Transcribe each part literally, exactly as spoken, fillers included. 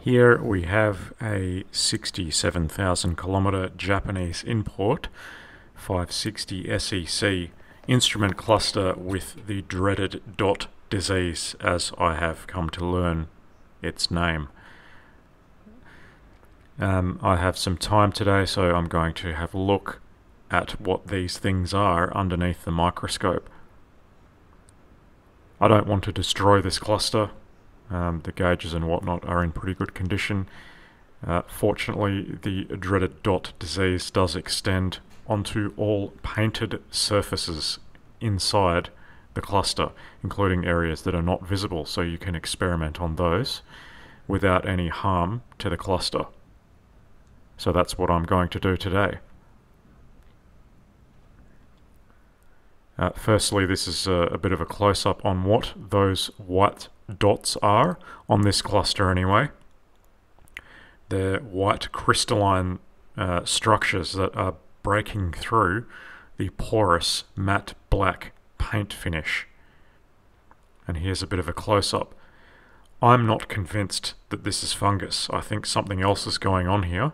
Here we have a sixty-seven thousand kilometer Japanese import five sixty S E C instrument cluster with the dreaded dot disease, as I have come to learn its name. Um, I have some time today, so I'm going to have a look at what these things are underneath the microscope. I don't want to destroy this cluster. Um, the gauges and whatnot are in pretty good condition. Uh, fortunately, the dreaded dot disease does extend onto all painted surfaces inside the cluster, including areas that are not visible, so you can experiment on those without any harm to the cluster. So that's what I'm going to do today. Uh, firstly, this is a, a bit of a close-up on what those white dots are on this cluster anyway. They're white crystalline uh, structures that are breaking through the porous matte black paint finish. And here's a bit of a close-up. I'm not convinced that this is fungus. I think something else is going on here.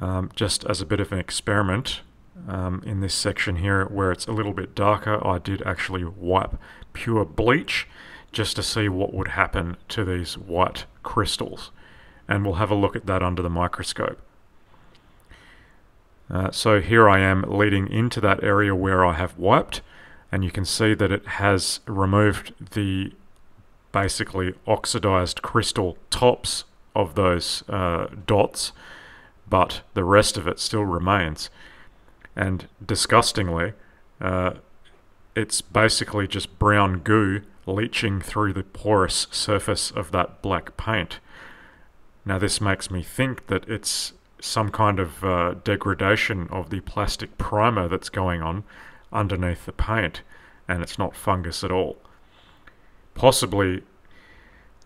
Um, just as a bit of an experiment, um, in this section here where it's a little bit darker, I did actually wipe pure bleach just to see what would happen to these white crystals. And we'll have a look at that under the microscope. Uh, so here I am leading into that area where I have wiped, and you can see that it has removed the basically oxidized crystal tops of those uh, dots, but the rest of it still remains. And disgustingly, uh, it's basically just brown goo leaching through the porous surface of that black paint. Now this makes me think that it's some kind of uh, degradation of the plastic primer that's going on underneath the paint, and it's not fungus at all. Possibly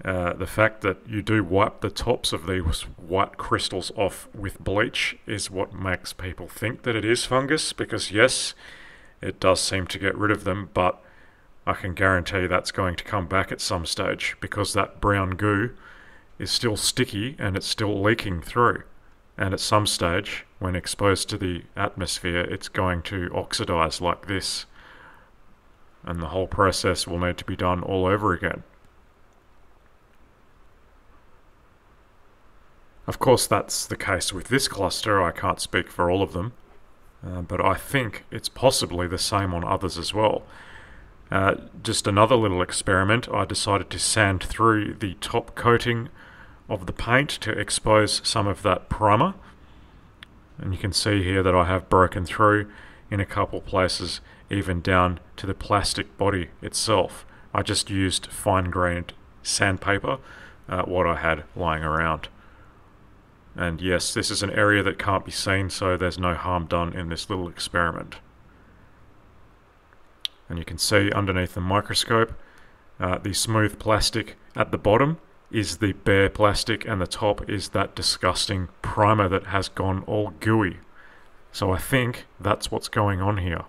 uh, the fact that you do wipe the tops of these white crystals off with bleach is what makes people think that it is fungus, because yes, it does seem to get rid of them, but I can guarantee that's going to come back at some stage, because that brown goo is still sticky and it's still leaking through. And at some stage, when exposed to the atmosphere, it's going to oxidize like this. And the whole process will need to be done all over again. Of course, that's the case with this cluster. I can't speak for all of them. Uh, but I think it's possibly the same on others as well. Uh, just another little experiment. I decided to sand through the top coating of the paint to expose some of that primer. And you can see here that I have broken through in a couple places, even down to the plastic body itself. I just used fine-grained sandpaper, uh, what I had lying around. And yes, this is an area that can't be seen, so there's no harm done in this little experiment. And you can see underneath the microscope, uh, the smooth plastic at the bottom is the bare plastic, and the top is that disgusting primer that has gone all gooey. So I think that's what's going on here.